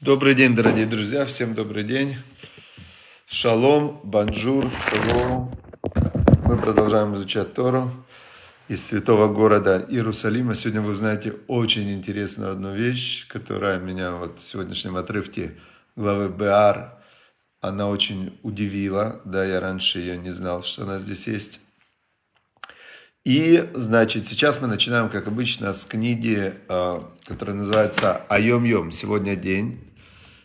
Добрый день, дорогие друзья, всем добрый день. Шалом, бонжур, шалом. Мы продолжаем изучать Тору из святого города Иерусалима. Сегодня вы узнаете очень интересную одну вещь, которая меня вот в сегодняшнем отрывке главы Беар, она очень удивила. Да, я раньше ее не знал, что она здесь есть. И, значит, сейчас мы начинаем, как обычно, с книги, которая называется «Айом-йом», «Сегодня день».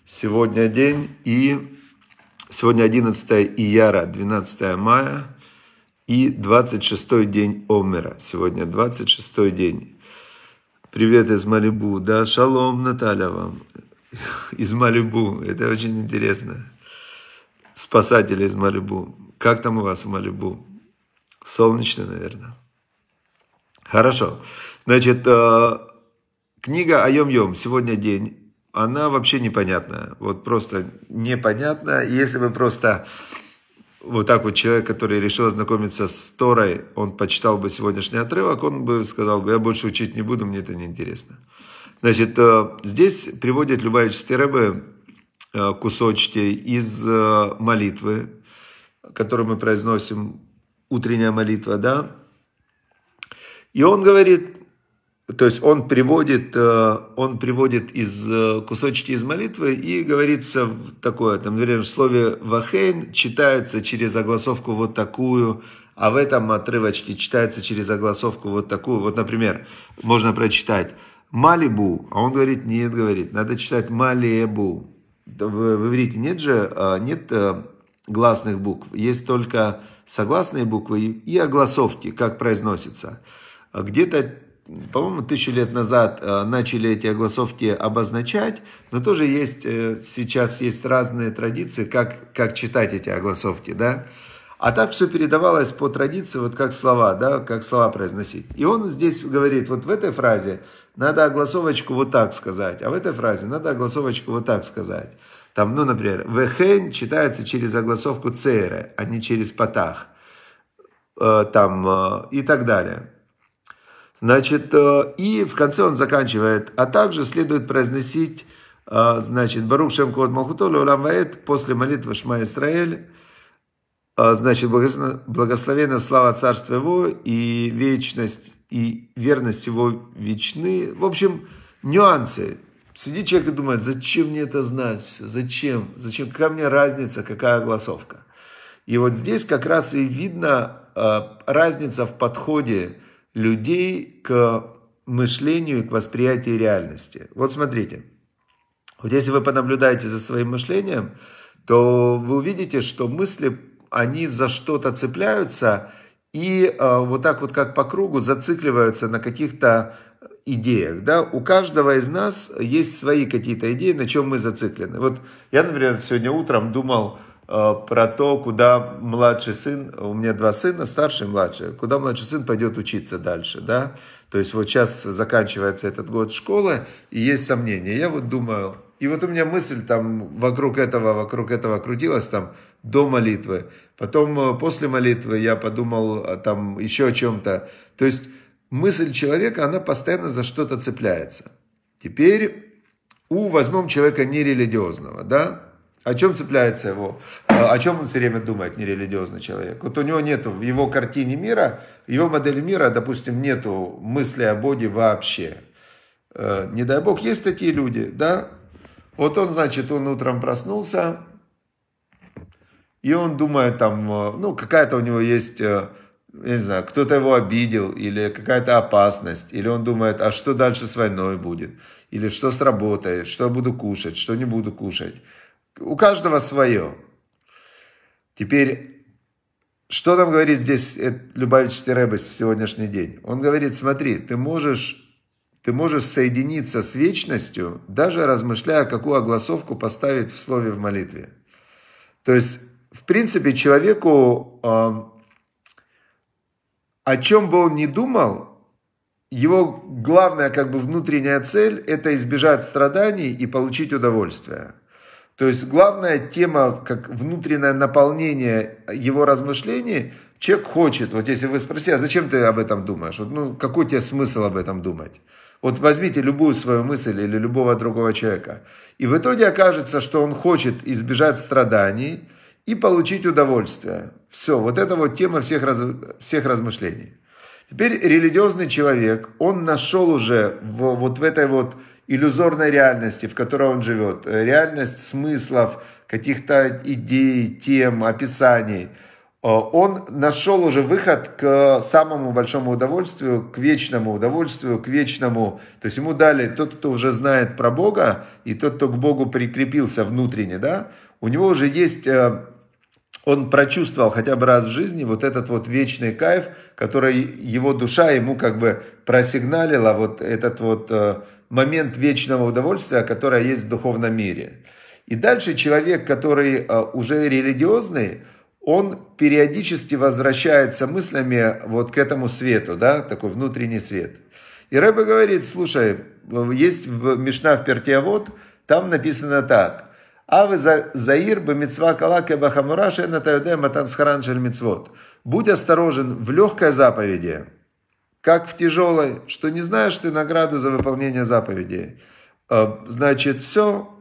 Сегодня день, и сегодня 11 Ияра, 12 мая, и 26 день Омера. Сегодня 26 день. Привет из Малибу. Да, шалом, Наталья, вам. Из Малибу. Это очень интересно. Спасатели из Малибу. Как там у вас в Малибу? Солнечно, наверное. Хорошо. Значит, книга «Айом-йом», «Сегодня день», она вообще непонятная. Вот просто непонятная. Если бы просто вот так вот человек, который решил ознакомиться с Торой, он почитал бы сегодняшний отрывок, он бы сказал бы: я больше учить не буду, мне это неинтересно. Значит, здесь приводит Любавичский ребе кусочки из молитвы, которую мы произносим, утренняя молитва, да. И он говорит, то есть он приводит из кусочки из молитвы, и говорится такое, там, например, в слове «вахейн» читается через огласовку вот такую, а в этом отрывочке читается через огласовку вот такую. Вот, например, можно прочитать «малибу», а он говорит, нет, говорит, надо читать «малебу». В иврите нет же, нет гласных букв, есть только согласные буквы и огласовки, как произносится. Где-то, по-моему, 1000 лет назад начали эти огласовки обозначать, но тоже есть, сейчас есть разные традиции, как читать эти огласовки, да. А так все передавалось по традиции, вот как слова, да, как слова произносить. И он здесь говорит, вот в этой фразе надо огласовочку вот так сказать, а в этой фразе надо огласовочку вот так сказать. Там, ну, например, «вехен» читается через огласовку «цейре», а не через «патах», там, и так далее. Значит, и в конце он заканчивает, а также следует произносить, значит, «Барух шем квод малхуто леолам ваэд» после молитвы «Шма Исраэль», значит, «Благословенно слава царства его, и вечность, и верность его вечны». В общем, нюансы. Сидит человек и думает, зачем мне это знать все, зачем, зачем, какая мне разница, какая огласовка. И вот здесь как раз и видно разница в подходе людей к мышлению и к восприятию реальности. Вот смотрите, вот если вы понаблюдаете за своим мышлением, то вы увидите, что мысли, они за что-то цепляются и вот так вот как по кругу зацикливаются на каких-то идеях, да, у каждого из нас есть свои какие-то идеи, на чем мы зациклены. Вот я, например, сегодня утром думал про то, куда младший сын, у меня 2 сына, старший и младший, куда младший сын пойдет учиться дальше, да, то есть вот сейчас заканчивается этот год школы, и есть сомнения, я вот думаю, и вот у меня мысль там вокруг этого крутилась, там, до молитвы, потом после молитвы я подумал там еще о чем-то, то есть мысль человека, она постоянно за что-то цепляется. Теперь возьмем человека нерелигиозного, да? О чем цепляется его? О чем он все время думает, нерелигиозный человек? Вот у него нету в его картине мира, его модели мира, допустим, нету мысли о Боге вообще. Не дай Бог, есть такие люди, да? Вот он, значит, он утром проснулся, и он думает там, ну, какая-то у него есть... Я не знаю, кто-то его обидел, или какая-то опасность, или он думает, а что дальше с войной будет, или что с работой, что я буду кушать, что не буду кушать. У каждого свое. Теперь, что нам говорит здесь Любавичский ребе сегодняшний день? Он говорит, смотри, ты можешь соединиться с вечностью, даже размышляя, какую огласовку поставить в слове в молитве. То есть, в принципе, человеку... О чем бы он ни думал, его главная как бы внутренняя цель – это избежать страданий и получить удовольствие. То есть главная тема, как внутреннее наполнение его размышлений, человек хочет. Вот если вы спросите, а зачем ты об этом думаешь? Вот, ну, какой тебе смысл об этом думать? Вот возьмите любую свою мысль или любого другого человека. И в итоге окажется, что он хочет избежать страданий и получить удовольствие. Все, вот это вот тема всех размышлений. Теперь религиозный человек, он нашел уже вот в этой вот иллюзорной реальности, в которой он живет, реальность смыслов, каких-то идей, тем, описаний, он нашел уже выход к самому большому удовольствию, к вечному удовольствию, к вечному. То есть ему дали тот, кто уже знает про Бога, и тот, кто к Богу прикрепился внутренне, да, у него уже есть, он прочувствовал хотя бы раз в жизни вот этот вот вечный кайф, который его душа ему как бы просигналила, вот этот вот момент вечного удовольствия, которое есть в духовном мире. И дальше человек, который уже религиозный, он периодически возвращается мыслями вот к этому свету, да, такой внутренний свет. И Рэбе говорит, слушай, есть в Мишна в Перкей Авот, там написано так. «Авы заир бы митцва калак и бахамура шена тайодэ матансхаран шель митцвот». «Будь осторожен в легкой заповеди, как в тяжелой, что не знаешь ты награду за выполнение заповедей». Значит, все.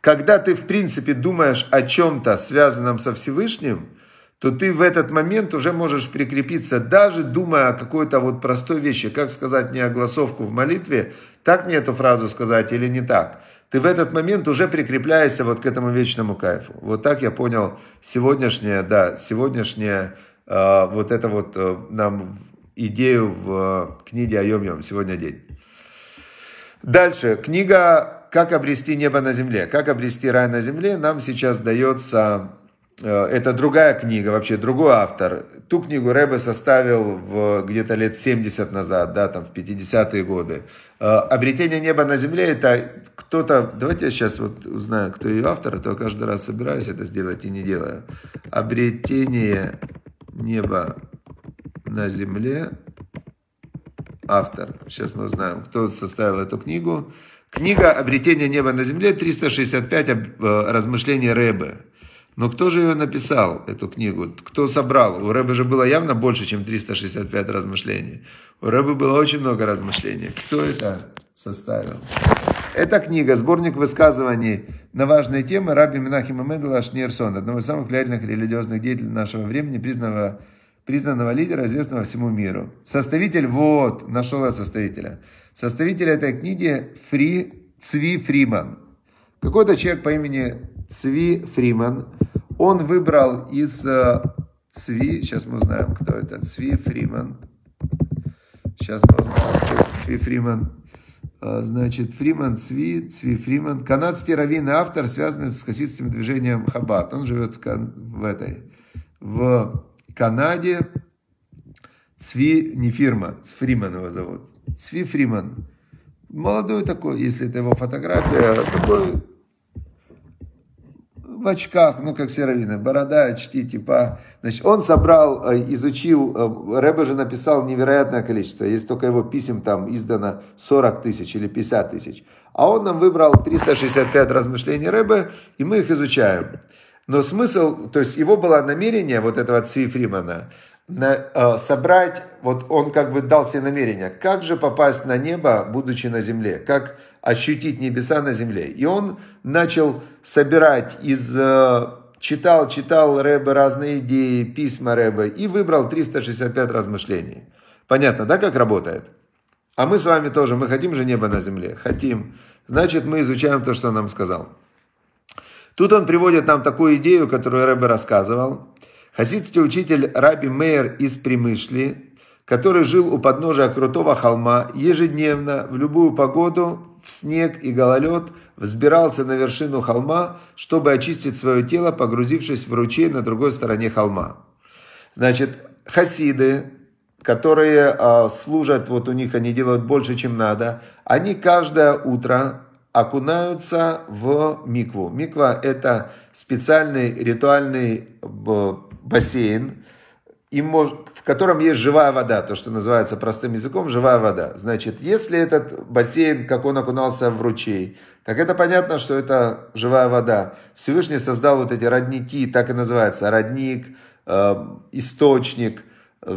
Когда ты, в принципе, думаешь о чем-то, связанном со Всевышним, то ты в этот момент уже можешь прикрепиться, даже думая о какой-то вот простой вещи. Как сказать мне огласовку в молитве, так мне эту фразу сказать или не так. Ты в этот момент уже прикрепляешься вот к этому вечному кайфу. Вот так я понял сегодняшнее вот это вот нам идею в книге «Айом-Йом», сегодня день. Дальше, книга «Как обрести небо на земле», «Как обрести рай на земле» нам сейчас дается, это другая книга, вообще другой автор. Ту книгу Рэбе составил где-то лет 70 назад, да, там в 50-е годы. «Обретение неба на земле» это кто-то, давайте я сейчас вот узнаю, кто ее автор, а то я каждый раз собираюсь это сделать и не делаю. «Обретение неба на земле», автор, сейчас мы узнаем, кто составил эту книгу. Книга «Обретение неба на земле», 365 размышлений Рэбе. Но кто же ее написал, эту книгу? Кто собрал? У Рэбе же было явно больше, чем 365 размышлений. У Рэбе было очень много размышлений. Кто это составил? Эта книга, сборник высказываний на важные темы Раби Менахема Мендела Шнейрсон, одного из самых влиятельных религиозных деятелей нашего времени, признанного лидера, известного всему миру. Составитель, вот, нашел я составителя. Составитель этой книги Цви Фриман. Какой-то человек по имени Цви Фриман, он выбрал из Цви, сейчас мы узнаем, кто это, Цви Фриман. Сейчас мы узнаем, кто это Цви Фриман. Значит, Фриман Цви Фриман, канадский раввин и автор, связанный с хасидским движением Хаббат. Он живет в Канаде. Цви не фирма, Фриман его зовут. Цви Фриман. Молодой такой, если это его фотография, такой в очках, ну как все раввины, борода, очки, типа. Значит, он собрал, изучил, Рэбе же написал невероятное количество, есть только его писем там издано 40 тысяч или 50 тысяч. А он нам выбрал 365 размышлений Рэбе, и мы их изучаем. Но смысл, то есть его было намерение, вот этого Цви Фримана, собрать, вот он как бы дал себе намерение, как же попасть на небо, будучи на земле, как ощутить небеса на земле. И он начал собирать, читал Рэбе разные идеи, письма Рэбе, и выбрал 365 размышлений. Понятно, да, как работает? А мы с вами тоже, мы хотим же небо на земле? Хотим. Значит, мы изучаем то, что он нам сказал. Тут он приводит нам такую идею, которую Рэбе рассказывал. Хасидский учитель Раби Меир из Примышли, который жил у подножия крутого холма, ежедневно, в любую погоду, в снег и гололед, взбирался на вершину холма, чтобы очистить свое тело, погрузившись в ручей на другой стороне холма. Значит, хасиды, которые служат, вот у них они делают больше, чем надо, они каждое утро окунаются в микву. Миква – это специальный ритуальный бассейн, в котором есть живая вода, то, что называется простым языком живая вода. Значит, если этот бассейн, как он окунался в ручей, так это понятно, что это живая вода. Всевышний создал вот эти родники, так и называется, родник, источник.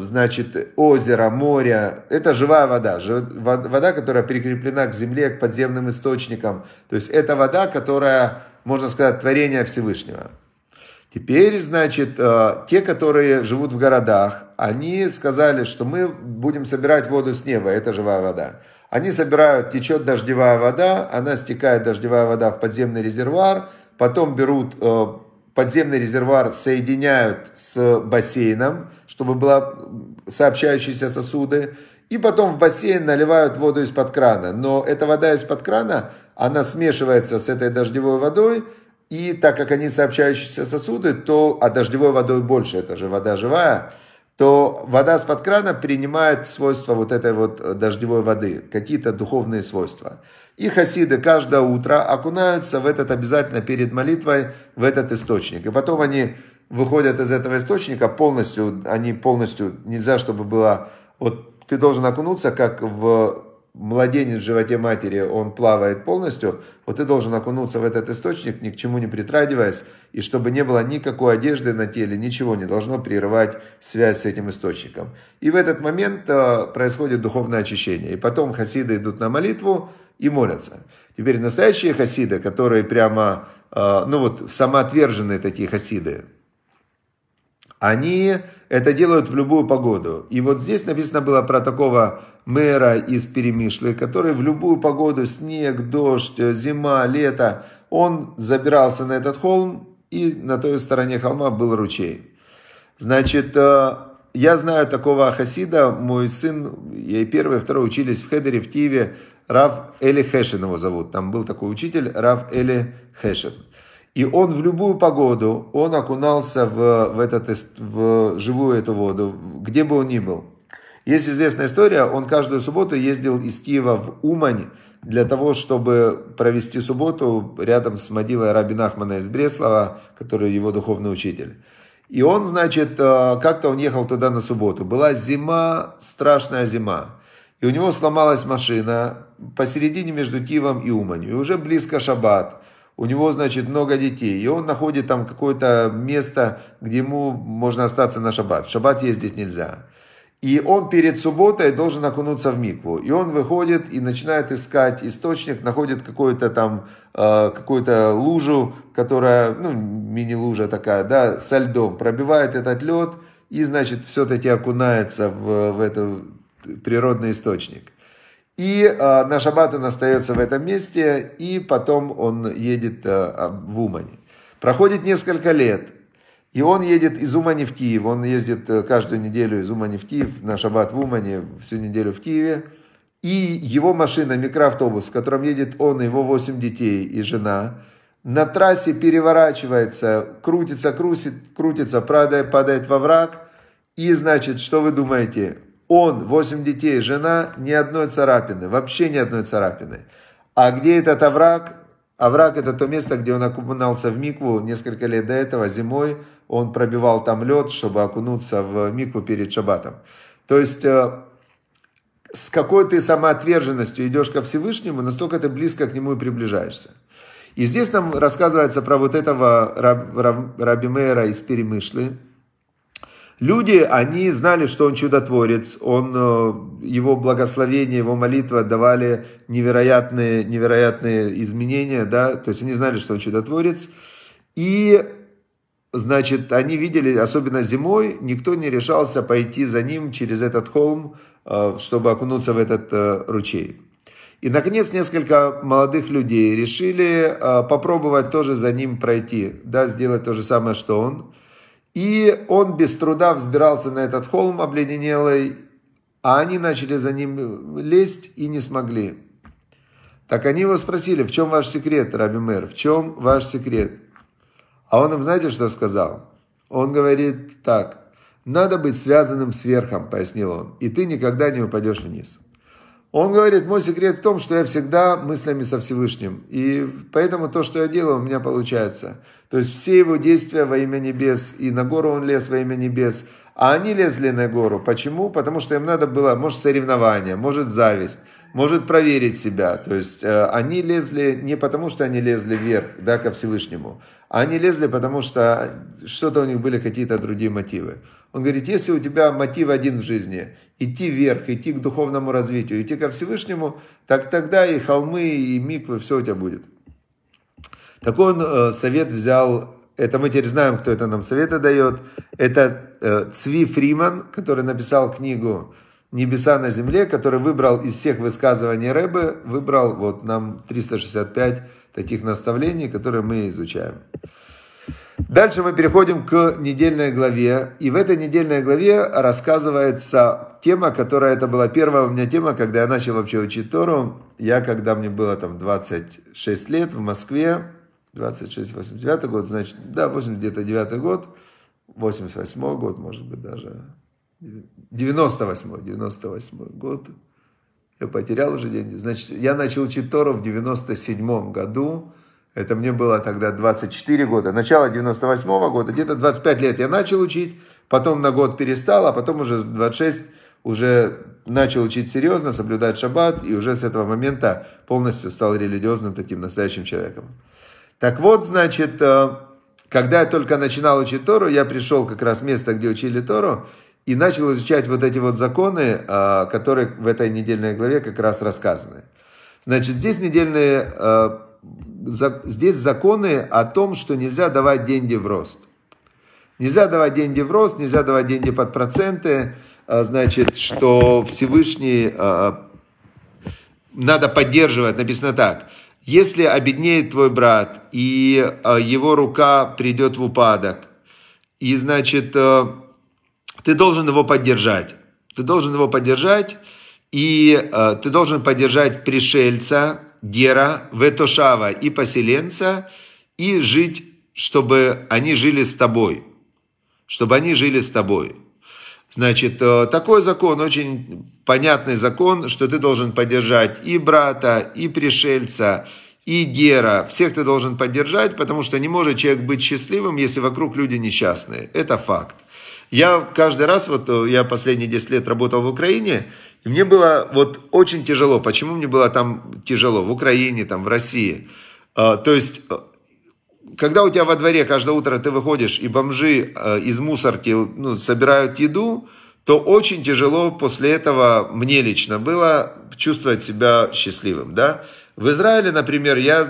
значит, озера, моря. Это живая вода. Вода, которая прикреплена к земле, к подземным источникам. То есть это вода, которая, можно сказать, творение Всевышнего. Теперь, значит, те, которые живут в городах, они сказали, что мы будем собирать воду с неба, это живая вода. Они собирают, течет дождевая вода, она стекает, дождевая вода, в подземный резервуар, потом берут подземный резервуар, соединяют с бассейном, чтобы были сообщающиеся сосуды, и потом в бассейн наливают воду из-под крана. Но эта вода из-под крана, она смешивается с этой дождевой водой, и так как они сообщающиеся сосуды, то, а дождевой водой больше, это же вода живая, то вода с-под крана принимает свойства вот этой вот дождевой воды, какие-то духовные свойства. И хасиды каждое утро окунаются в этот, обязательно перед молитвой, в этот источник. И потом они выходят из этого источника полностью, они полностью, нельзя, чтобы было, вот ты должен окунуться, как в... младенец в животе матери, он плавает полностью, вот ты должен окунуться в этот источник, ни к чему не притрагиваясь, и чтобы не было никакой одежды на теле, ничего не должно прерывать связь с этим источником. И в этот момент происходит духовное очищение. И потом хасиды идут на молитву и молятся. Теперь настоящие хасиды, которые прямо, ну вот самоотверженные такие хасиды, они это делают в любую погоду. И вот здесь написано было про такого мэра из Перемишлы, который в любую погоду, снег, дождь, зима, лето, он забирался на этот холм, и на той стороне холма был ручей. Значит, я знаю такого хасида, мой сын, я и первый, и второй учились в Хедере, в Киеве, Рав Эли Хешин его зовут, там был такой учитель, Рав Эли Хешин. И он в любую погоду, он окунался в живую эту воду, где бы он ни был. Есть известная история, он каждую субботу ездил из Киева в Умань для того, чтобы провести субботу рядом с могилой раби Нахмана из Бреслова, который его духовный учитель. И он, значит, как-то он ехал туда на субботу. Была зима, страшная зима. И у него сломалась машина посередине между Киевом и Уманью. И уже близко шаббат. У него, значит, много детей, и он находит там какое-то место, где ему можно остаться на шаббат. В шаббат ездить нельзя. И он перед субботой должен окунуться в микву. И он выходит и начинает искать источник, находит какую-то там, какую-то лужу, которая, ну, мини-лужа такая, да, со льдом. Пробивает этот лед и, значит, все-таки окунается в этот природный источник. И на шаббат он остается в этом месте, и потом он едет в Умань. Проходит несколько лет, и он едет из Умани в Киев. Он ездит каждую неделю из Умани в Киев, на шаббат в Умани, всю неделю в Киеве. И его машина, микроавтобус, в котором едет он, его 8 детей и жена, на трассе переворачивается, крутится, падает во враг. И, значит, что вы думаете? Он, 8 детей, жена, ни одной царапины, вообще ни одной царапины. А где этот овраг? Овраг – это то место, где он окунался в микву несколько лет до этого, зимой. Он пробивал там лед, чтобы окунуться в микву перед шаббатом. То есть, с какой ты самоотверженностью идешь ко Всевышнему, настолько ты близко к нему и приближаешься. И здесь нам рассказывается про вот этого раби Меира из Перемышлы. Люди, они знали, что он чудотворец, он, его благословение, его молитва давали невероятные изменения, да, то есть они знали, что он чудотворец, и, значит, они видели, особенно зимой, никто не решался пойти за ним через этот холм, чтобы окунуться в этот ручей. И, наконец, несколько молодых людей решили попробовать тоже за ним пройти, да, сделать то же самое, что он. И он без труда взбирался на этот холм обледенелый, а они начали за ним лезть и не смогли. Так они его спросили, в чем ваш секрет, раби Меир, в чем ваш секрет? А он им, знаете, что сказал? Он говорит так, надо быть связанным с верхом, пояснил он, и ты никогда не упадешь вниз. Он говорит, мой секрет в том, что я всегда мыслями со Всевышним. И поэтому то, что я делаю, у меня получается. То есть все его действия во имя небес. И на гору он лез во имя небес. А они лезли на гору. Почему? Потому что им надо было, может, соревнование, может, зависть. может проверить себя. То есть они лезли не потому, что они лезли вверх, да, ко Всевышнему, а они лезли, потому что что-то у них были какие-то другие мотивы. Он говорит, если у тебя мотив один в жизни, идти вверх, идти к духовному развитию, идти ко Всевышнему, так тогда и холмы, и миквы, все у тебя будет. Такой он совет взял, это мы теперь знаем, кто это нам советы дает, это Цви Фриман, который написал книгу «Небеса на земле», который выбрал из всех высказываний Рэбе, выбрал вот нам 365 таких наставлений, которые мы изучаем. Дальше мы переходим к недельной главе, и в этой недельной главе рассказывается тема, которая, это была первая у меня тема, когда я начал вообще учить Тору, когда мне было там 26 лет в Москве, 26, 89 год, значит, да, 89 год, 88 год, может быть, даже 98 год, я потерял уже деньги, значит, я начал учить Тору в 97 году, это мне было тогда 24 года, начало 98 года, где-то 25 лет я начал учить, потом на год перестал, а потом уже 26 уже начал учить серьезно, соблюдать шаббат, и уже с этого момента полностью стал религиозным таким настоящим человеком. Так вот, значит, когда я только начинал учить Тору, я пришел как раз в место, где учили Тору, и начал изучать вот эти вот законы, которые в этой недельной главе как раз рассказаны. Значит, здесь недельные... Здесь законы о том, что нельзя давать деньги в рост. Нельзя давать деньги в рост, нельзя давать деньги под проценты. Значит, что Всевышний надо поддерживать. Написано так. Если обеднеет твой брат, и его рука придет в упадок, и, значит, ты должен его поддержать. Ты должен его поддержать, и ты должен поддержать пришельца, Гера, Ветошава и поселенца, и жить, чтобы они жили с тобой. Чтобы они жили с тобой. Значит, такой закон, очень понятный закон, что ты должен поддержать и брата, и пришельца, и Гера. Всех ты должен поддержать, потому что не может человек быть счастливым, если вокруг люди несчастные. Это факт. Я каждый раз, вот я последние 10 лет работал в Украине, и мне было вот очень тяжело. Почему мне было там тяжело? В Украине, там, в России. То есть, когда у тебя во дворе каждое утро ты выходишь, и бомжи из мусорки собирают еду, то очень тяжело после этого мне лично было чувствовать себя счастливым, да? В Израиле, например, я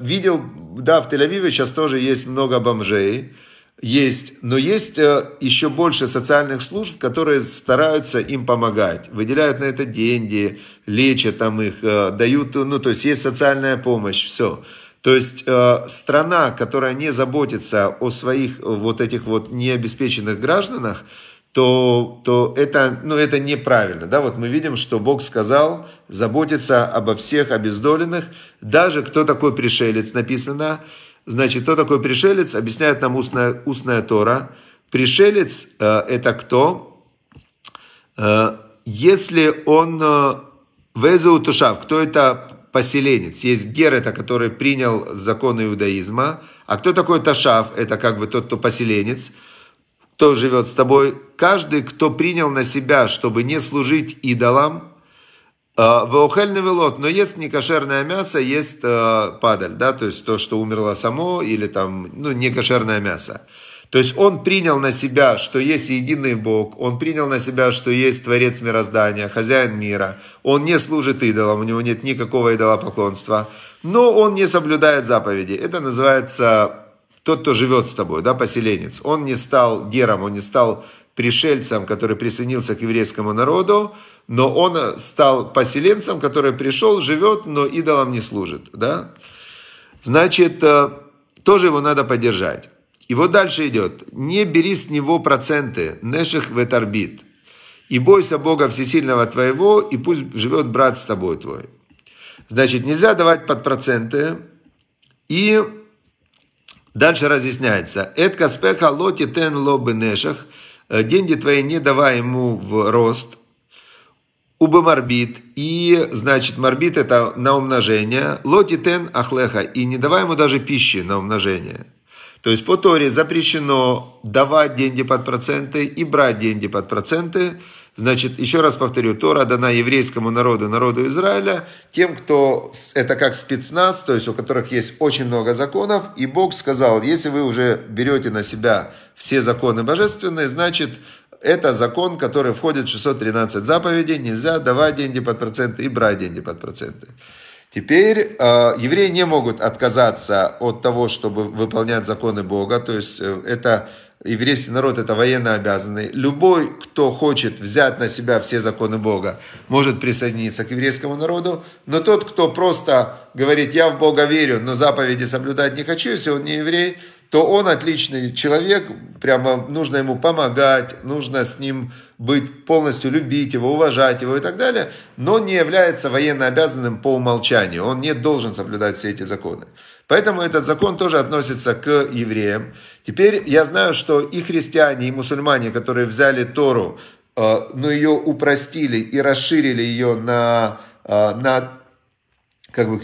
видел, да, в Тель-Авиве сейчас тоже есть много бомжей, есть, но есть еще больше социальных служб, которые стараются им помогать, выделяют на это деньги, лечат там их, дают, то есть есть социальная помощь, все. То есть страна, которая не заботится о своих вот этих вот необеспеченных гражданах, то это, это неправильно, да, вот мы видим, что Бог сказал заботиться обо всех обездоленных, даже кто такой пришелец, написано. Значит, кто такой пришелец, объясняет нам устная Тора. Пришелец это кто? Если он везеутушав, кто это поселенец? Есть гер, это который принял закон иудаизма. А кто такой ташав? Это как бы тот, кто поселенец, кто живет с тобой. Каждый, кто принял на себя, чтобы не служить идолам, Ваухельный велот, но есть некошерное мясо, есть падаль, да, то есть то, что умерло само, или там, некошерное мясо. То есть он принял на себя, что есть единый Бог, он принял на себя, что есть Творец мироздания, хозяин мира, он не служит идолам, у него нет никакого идолопоклонства, но он не соблюдает заповеди. Это называется тот, кто живет с тобой, да, поселенец. Он не стал гером, он не стал пришельцем, который присоединился к еврейскому народу, но он стал поселенцем, который пришел, живет, но идолам не служит. Да? Значит, тоже его надо поддержать. И вот дальше идет. «Не бери с него проценты, неших ветарбит, и бойся Бога Всесильного твоего, и пусть живет брат с тобой твой». Значит, нельзя давать под проценты. И дальше разъясняется. «Эт каспеха лоти тен лобы неших». Деньги твои не давай ему в рост. Убы морбит. И, значит, морбит это на умножение. Лоти тен ахлеха. И не давай ему даже пищи на умножение. То есть по Торе запрещено давать деньги под проценты и брать деньги под проценты. Значит, еще раз повторю, Тора дана еврейскому народу, народу Израиля, тем, кто, это как спецназ, то есть у которых есть очень много законов, и Бог сказал, если вы уже берете на себя все законы божественные, значит, это закон, который входит в 613 заповедей, нельзя давать деньги под проценты и брать деньги под проценты. Теперь евреи не могут отказаться от того, чтобы выполнять законы Бога, то есть это... Еврейский народ это военно обязанный. Любой, кто хочет взять на себя все законы Бога, может присоединиться к еврейскому народу. Но тот, кто просто говорит, я в Бога верю, но заповеди соблюдать не хочу, если он не еврей, то он отличный человек, прямо нужно ему помогать, нужно с ним быть полностью, любить его, уважать его и так далее, но не является военно обязанным по умолчанию, он не должен соблюдать все эти законы. Поэтому этот закон тоже относится к евреям. Теперь я знаю, что и христиане, и мусульмане, которые взяли Тору, но ее упростили и расширили ее на как бы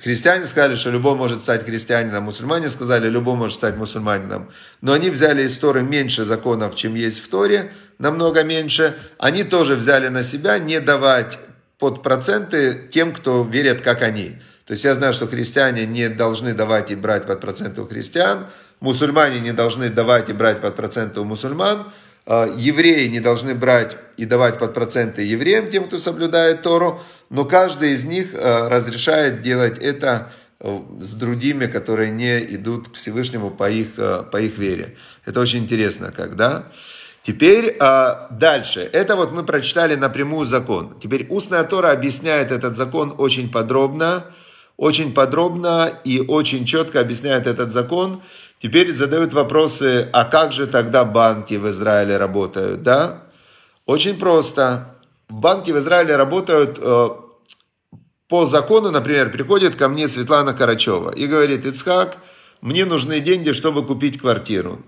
христиане сказали, что любой может стать христианином, мусульмане сказали, любой может стать мусульманином. Но они взяли из Торы меньше законов, чем есть в Торе, намного меньше. Они тоже взяли на себя не давать под проценты тем, кто верит, как они. То есть я знаю, что христиане не должны давать и брать под проценты у христиан, мусульмане не должны давать и брать под проценты у мусульман, евреи не должны брать и давать под проценты евреям, тем, кто соблюдает Тору, но каждый из них разрешает делать это с другими, которые не идут к Всевышнему по их вере. Это очень интересно, когда. Теперь дальше. Это вот мы прочитали напрямую закон. Теперь устная Тора объясняет этот закон очень подробно и очень четко объясняет этот закон. Теперь задают вопросы, а как же тогда банки в Израиле работают, да? Очень просто. Банки в Израиле работают по закону, например, приходит ко мне Светлана Карачева и говорит, Ицхак, мне нужны деньги, чтобы купить квартиру.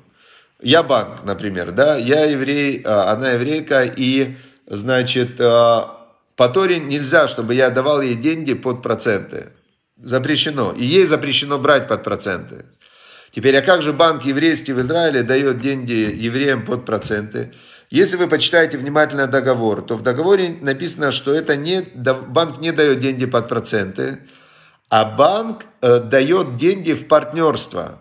Я банк, например, да, я еврей, она еврейка, и, значит, по Торе нельзя, чтобы я давал ей деньги под проценты. Запрещено. И ей запрещено брать под проценты. Теперь, а как же банк еврейский в Израиле дает деньги евреям под проценты? Если вы почитаете внимательно договор, то в договоре написано, что это банк не дает деньги под проценты, а банк дает деньги в партнерство.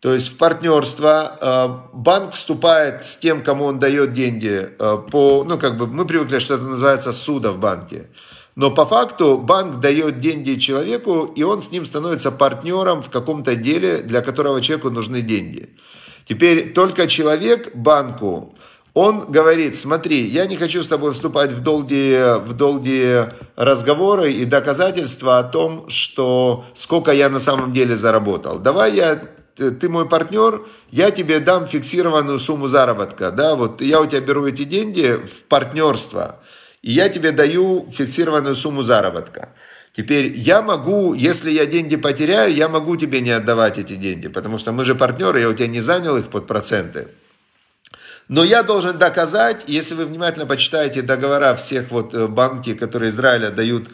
То есть в партнерство банк вступает с тем, кому он дает деньги. Ну, как бы мы привыкли, что это называется суда в банке. Но по факту банк дает деньги человеку, и он с ним становится партнером в каком-то деле, для которого человеку нужны деньги. Теперь только человек банку, он говорит, смотри, я не хочу с тобой вступать в долгие разговоры и доказательства о том, что сколько я на самом деле заработал. Давай ты мой партнер, я тебе дам фиксированную сумму заработка. Да? Вот я у тебя беру эти деньги в партнерство. И я тебе даю фиксированную сумму заработка. Теперь я могу, если я деньги потеряю, я могу тебе не отдавать эти деньги, потому что мы же партнеры, я у тебя не занял их под проценты. Но я должен доказать, если вы внимательно почитаете договора всех вот банки, которые Израиля дают,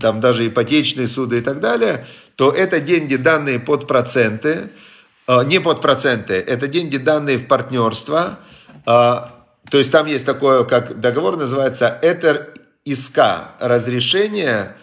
там даже ипотечные суды и так далее, то это деньги, данные под проценты, не под проценты, это деньги, данные в партнерство. То есть там есть такое, как договор называется «Этер иска» – разрешение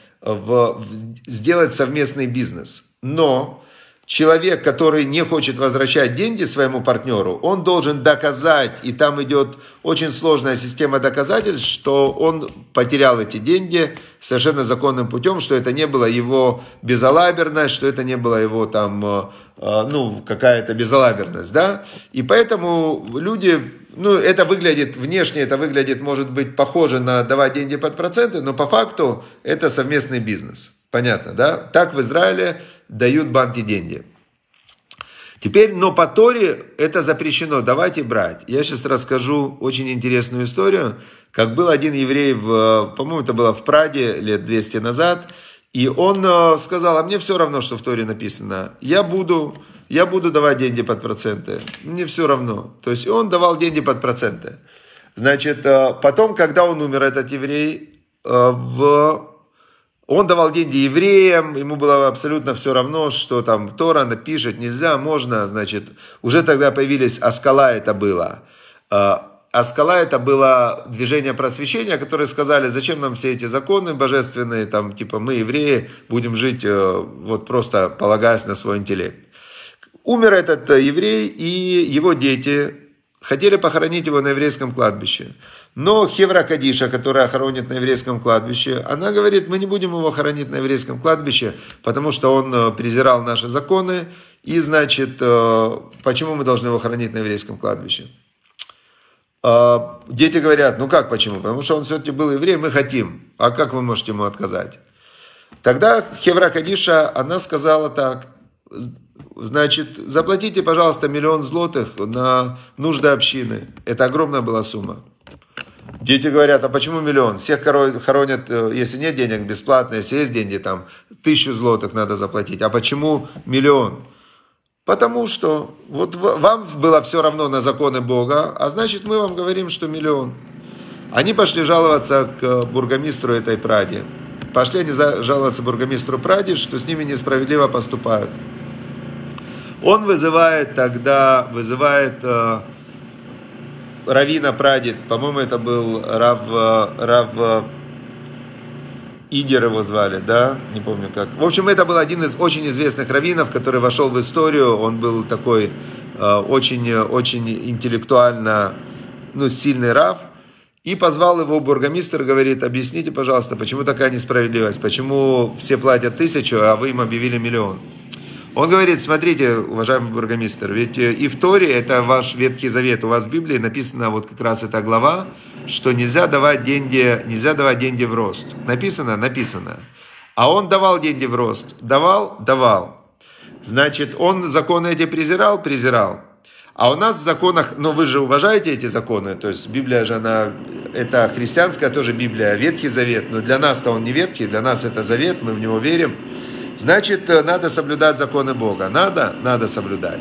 сделать совместный бизнес. Но человек, который не хочет возвращать деньги своему партнеру, он должен доказать, и там идет очень сложная система доказательств, что он потерял эти деньги совершенно законным путем, что это не было его безалаберность, что это не было его там, ну, какая-то безалаберность, да. И поэтому люди... Ну, это выглядит, внешне это выглядит, может быть, похоже на давать деньги под проценты, но по факту это совместный бизнес. Понятно, да? Так в Израиле дают банки деньги. Теперь, но по Торе это запрещено давать и брать. Я сейчас расскажу очень интересную историю, как был один еврей, по-моему, это было в Праге лет 200 назад, и он сказал, а мне все равно, что в Торе написано, я буду давать деньги под проценты. Мне все равно. То есть он давал деньги под проценты. Значит, потом, когда он умер, этот еврей, он давал деньги евреям, ему было абсолютно все равно, что там Тора напишет, нельзя, можно. Значит, уже тогда появились, Аскала это было. А скала — это было движение просвещения, которые сказали, зачем нам все эти законы божественные, там, типа, мы, евреи, будем жить вот просто полагаясь на свой интеллект. Умер этот еврей, и его дети хотели похоронить его на еврейском кладбище. Но Хевра Кадиша, которая хоронит на еврейском кладбище, она говорит, мы не будем его хоронить на еврейском кладбище, потому что он презирал наши законы, и, значит, почему мы должны его хоронить на еврейском кладбище? Дети говорят, ну как, почему? Потому что он все-таки был еврей, мы хотим. А как вы можете ему отказать? Тогда Хевра Кадиша, она сказала так, значит, заплатите, пожалуйста, 1 000 000 злотых на нужды общины. Это огромная была сумма. Дети говорят, а почему 1 000 000? Всех хоронят, если нет денег, бесплатно, если есть деньги, там, 1000 злотых надо заплатить. А почему 1 000 000? Потому что вот вам было все равно на законы Бога, а значит, мы вам говорим, что 1 000 000. Они пошли жаловаться к бургомистру этой Праде. Пошли они жаловаться бургомистру Праде, что с ними несправедливо поступают. Он вызывает раввина Праде, по-моему, это был Рав Идер его звали, да, не помню как. В общем, это был один из очень известных раввинов, который вошел в историю. Он был такой очень-очень интеллектуально, ну, сильный рав. И позвал его бургомистр, говорит, объясните, пожалуйста, почему такая несправедливость, почему все платят 1 000, а вы им объявили 1 000 000. Он говорит, смотрите, уважаемый бургомистр, ведь и в Торе, это ваш Ветхий Завет, у вас в Библии написана вот как раз эта глава, что нельзя давать деньги в рост. Написано. А он давал деньги в рост. Давал. Значит, он законы эти презирал. А у нас в законах, но вы же уважаете эти законы, то есть Библия же, она, это христианская тоже Библия, Ветхий Завет, но для нас-то он не ветхий, для нас это завет, мы в него верим. Значит, надо соблюдать законы Бога. Надо соблюдать.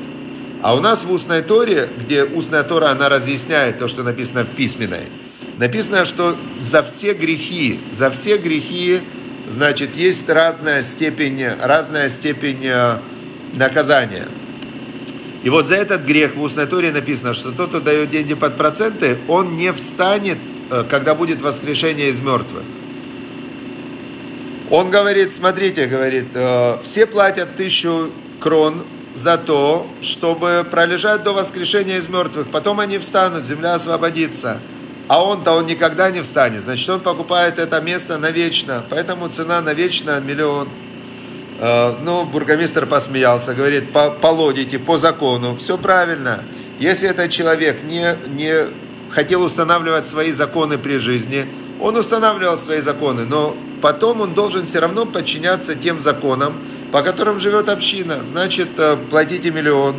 А у нас в устной Торе, где устная Тора, она разъясняет то, что написано в письменной. Написано, что за все грехи, значит, есть разная степень наказания. И вот за этот грех в устной Торе написано, что тот, кто дает деньги под проценты, он не встанет, когда будет воскрешение из мертвых. Он говорит, смотрите, все платят 1000 крон за то, чтобы пролежать до воскрешения из мертвых. Потом они встанут, земля освободится. А он никогда не встанет. Значит, он покупает это место навечно. Поэтому цена навечно 1 000 000. Ну, бургомистр посмеялся, говорит, по логике, по закону, все правильно. Если этот человек не хотел устанавливать свои законы при жизни, он устанавливал свои законы, но потом он должен все равно подчиняться тем законам, по которым живет община. Значит, платите 1 000 000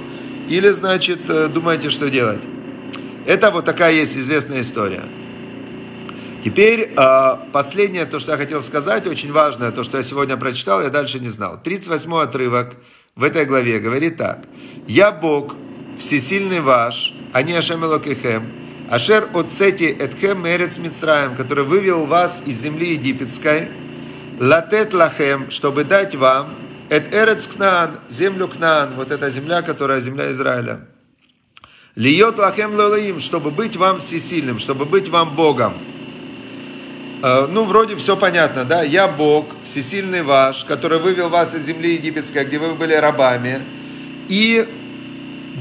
или, значит, думайте, что делать. Это вот такая есть известная история. Теперь последнее, то, что я хотел сказать, очень важное, то, что я сегодня прочитал, я дальше не знал. 38-й отрывок в этой главе говорит так. «Я Бог, всесильный ваш, ани Ашем Элокейхем, Ашер отцети этхем эрец Мицраем, который вывел вас из земли египетской, латет лахем, чтобы дать вам, эт эрец Кнаан, землю Кнаан, вот эта земля, которая земля Израиля, льет лахем лолаим, чтобы быть вам всесильным, чтобы быть вам Богом». Ну, вроде все понятно, да? «Я Бог, всесильный ваш, который вывел вас из земли египетской, где вы были рабами, и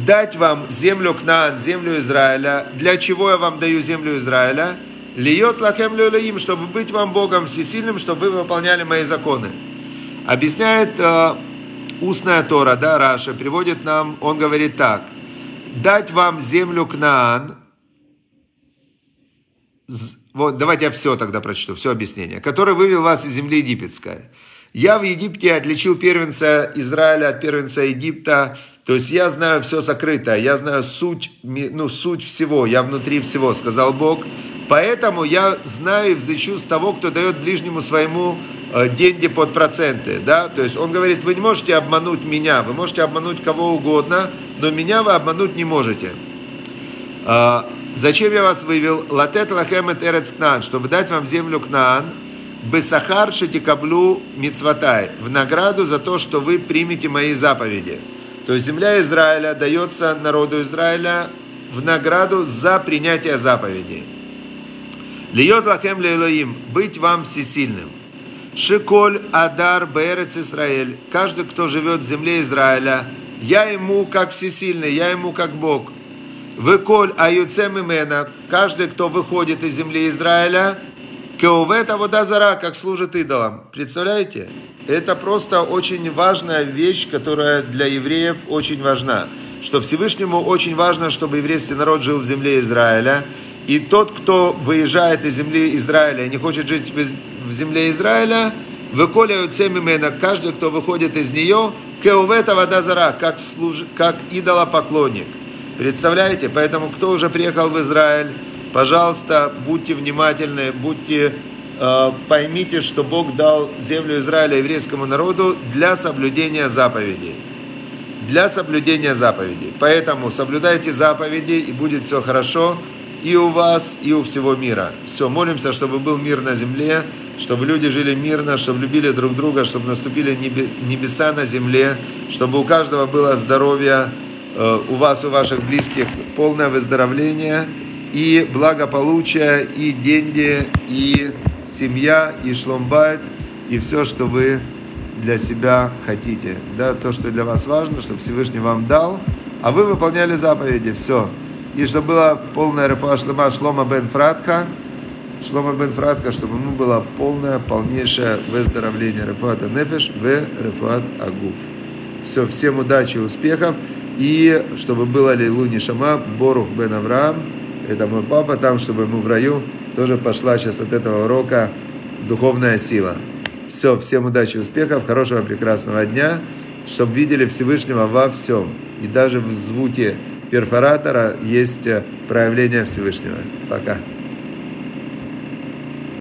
дать вам землю Кнаан, землю Израиля». Для чего я вам даю землю Израиля? «Льет лахем лолаим», чтобы быть вам Богом всесильным, чтобы вы выполняли мои законы. Объясняет устная Тора, да, Раши, приводит нам, он говорит так. «Дать вам землю Кнаан». Вот, давайте я все тогда прочту, все объяснение. «Который вывел вас из земли египетской». Я в Египте отличил первенца Израиля от первенца Египта. То есть я знаю все сокрытое, я знаю суть всего, я внутри всего, сказал Бог. Поэтому я знаю и взыщу с того, кто дает ближнему своему деньги под проценты. Да? То есть он говорит, вы не можете обмануть меня, вы можете обмануть кого угодно, но меня вы обмануть не можете. Зачем я вас вывел? Латет лахем эт эрец Кнаан, чтобы дать вам землю Кнаан. Бесахар шетикаблю мицватай, в награду за то, что вы примете мои заповеди. То есть земля Израиля дается народу Израиля в награду за принятие заповедей. Льет лахем лейлоим, быть вам всесильным. Шиколь адар бээрец Исраэль, каждый, кто живет в земле Израиля, я ему как всесильный, я ему как Бог. Выколь аюцем имена, каждый, кто выходит из земли Израиля, кеувета вода зара, как служит идолам. Представляете? Это просто очень важная вещь, которая для евреев очень важна. Что Всевышнему очень важно, чтобы еврейский народ жил в земле Израиля. И тот, кто выезжает из земли Израиля и не хочет жить в земле Израиля, выколяют семимена, каждый, кто выходит из нее, кеувета вода зара, как идолопоклонник. Представляете? Поэтому, кто уже приехал в Израиль, пожалуйста, будьте внимательны, поймите, что Бог дал землю Израиля еврейскому народу для соблюдения заповедей. Для соблюдения заповедей. Поэтому соблюдайте заповеди, и будет все хорошо и у вас, и у всего мира. Все, молимся, чтобы был мир на земле, чтобы люди жили мирно, чтобы любили друг друга, чтобы наступили небеса на земле, чтобы у каждого было здоровье, у вас, у ваших близких полное выздоровление, и благополучие, и деньги, и семья, и шломбайт, и все, что вы для себя хотите. Да, то, что для вас важно, чтобы Всевышний вам дал, а вы выполняли заповеди, все. И чтобы была полная рефуа шлема Шлома бен Фратха, чтобы ему было полное, полнейшее выздоровление. Рефуат анефеш ве рефуат агуф. Все, всем удачи, успехов, и чтобы было лейлу нишама Борух бен Авраам, это мой папа, там, чтобы ему в раю тоже пошла сейчас от этого урока духовная сила. Все, всем удачи, успехов, хорошего, прекрасного дня, чтобы видели Всевышнего во всем. И даже в звуке перфоратора есть проявление Всевышнего. Пока.